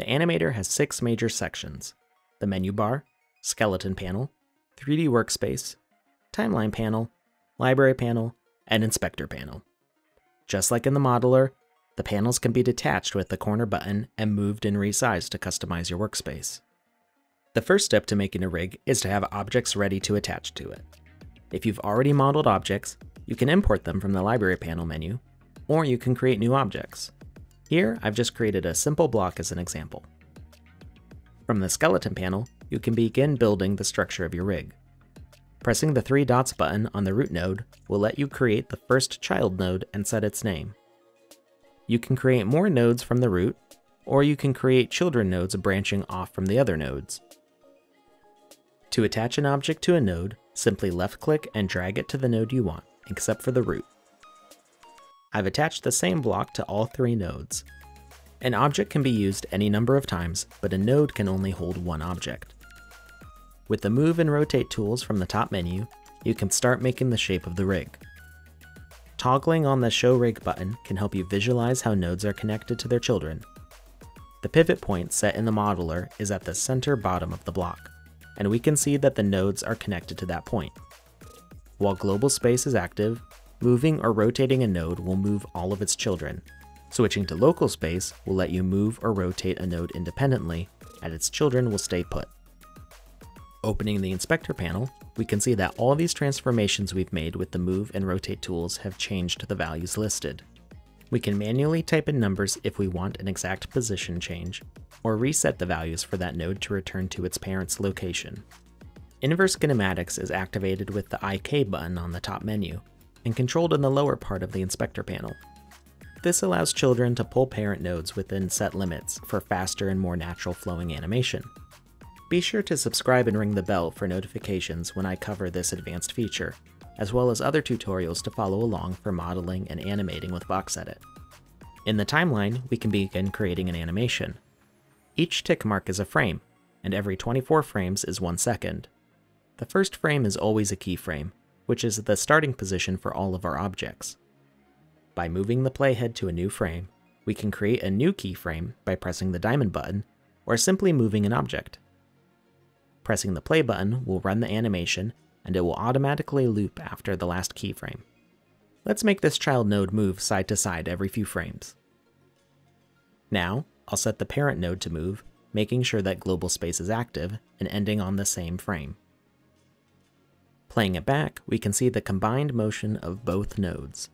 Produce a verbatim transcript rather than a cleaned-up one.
The animator has six major sections: the menu bar, skeleton panel, three D workspace, timeline panel, library panel, and inspector panel. Just like in the modeler, the panels can be detached with the corner button and moved and resized to customize your workspace. The first step to making a rig is to have objects ready to attach to it. If you've already modeled objects, you can import them from the library panel menu, or you can create new objects. Here, I've just created a simple block as an example. From the skeleton panel, you can begin building the structure of your rig. Pressing the three dots button on the root node will let you create the first child node and set its name. You can create more nodes from the root, or you can create children nodes branching off from the other nodes. To attach an object to a node, simply left-click and drag it to the node you want, except for the root. I've attached the same block to all three nodes. An object can be used any number of times, but a node can only hold one object. With the Move and Rotate tools from the top menu, you can start making the shape of the rig. Toggling on the Show Rig button can help you visualize how nodes are connected to their children. The pivot point set in the modeler is at the center bottom of the block, and we can see that the nodes are connected to that point. While global space is active, moving or rotating a node will move all of its children. Switching to local space will let you move or rotate a node independently, and its children will stay put. Opening the inspector panel, we can see that all these transformations we've made with the Move and Rotate tools have changed the values listed. We can manually type in numbers if we want an exact position change, or reset the values for that node to return to its parent's location. Inverse kinematics is activated with the I K button on the top menu, and controlled in the lower part of the inspector panel. This allows children to pull parent nodes within set limits for faster and more natural flowing animation. Be sure to subscribe and ring the bell for notifications when I cover this advanced feature, as well as other tutorials to follow along for modeling and animating with VoxEdit. In the timeline, we can begin creating an animation. Each tick mark is a frame, and every twenty-four frames is one second. The first frame is always a keyframe, which is the starting position for all of our objects. By moving the playhead to a new frame, we can create a new keyframe by pressing the diamond button, or simply moving an object. Pressing the play button will run the animation, and it will automatically loop after the last keyframe. Let's make this child node move side to side every few frames. Now, I'll set the parent node to move, making sure that global space is active, and ending on the same frame. Playing it back, we can see the combined motion of both nodes.